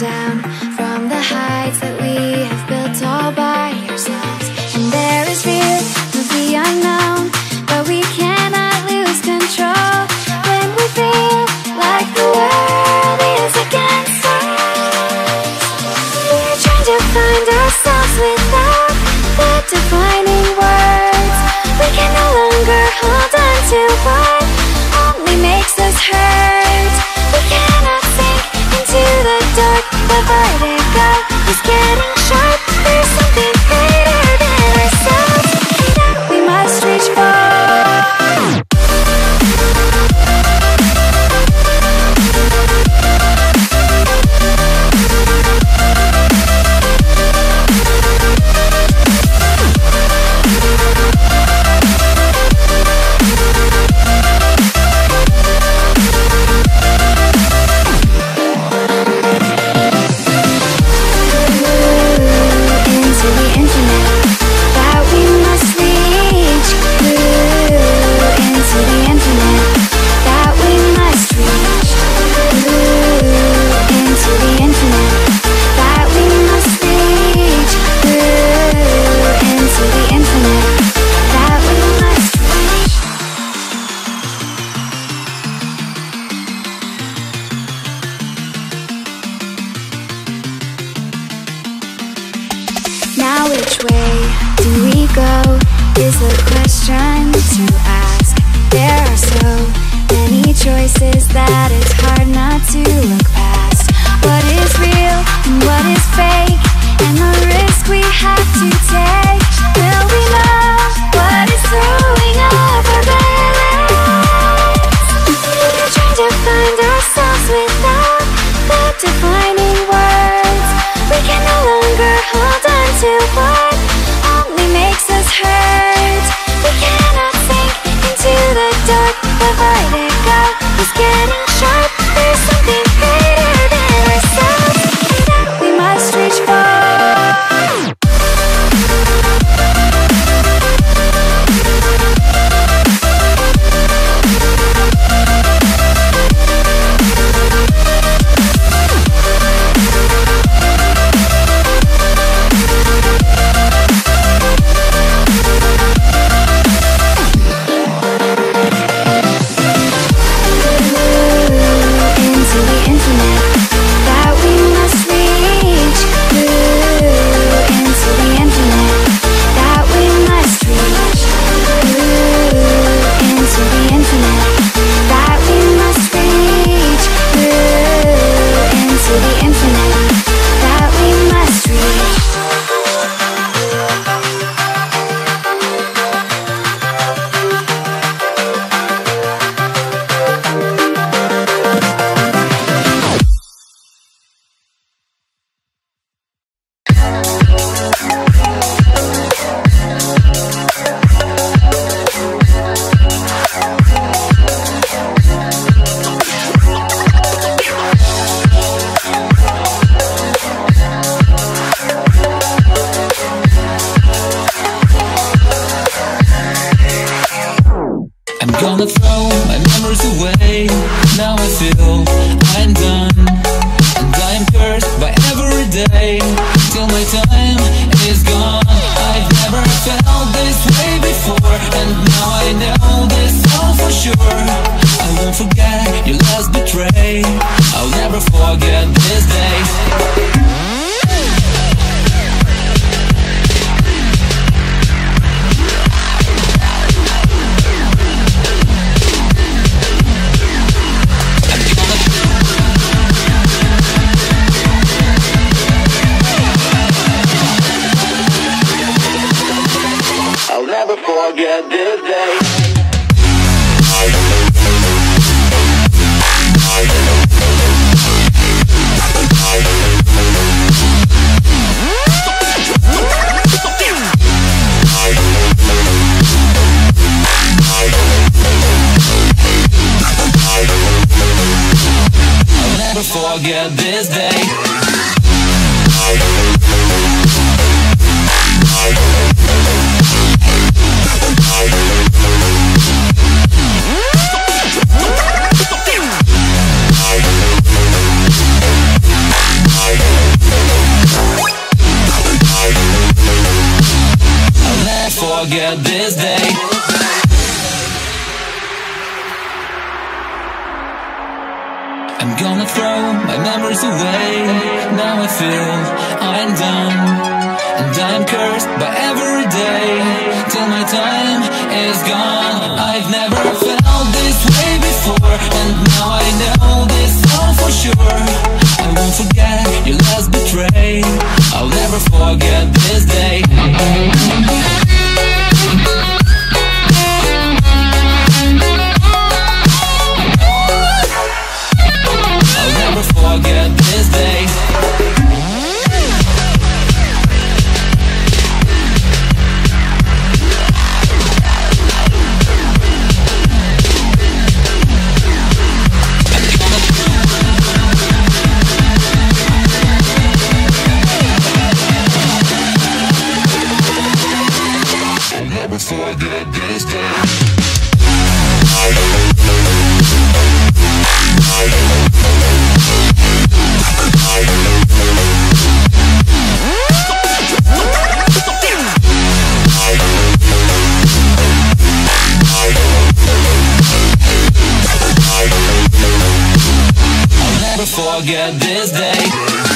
down from the heights that we have built all by ourselves. And there is fear of the unknown, but we cannot lose control. When we feel like the world is against us, we're trying to find ourselves without the defining words. We can no longer hold on to what only makes us hurt. We cannot sink into the dark. The vertigo is getting sharp. There's something greater than ourselves, and now we must reach for. Forget this day. I'm gonna throw my memories away. Now I feel I'm done, and I'm cursed by every day till my time is gone. I've never felt this way before, and now I know this all for sure. I won't forget your last betray. I'll never forget this day. Forget this day. I'll never forget this day.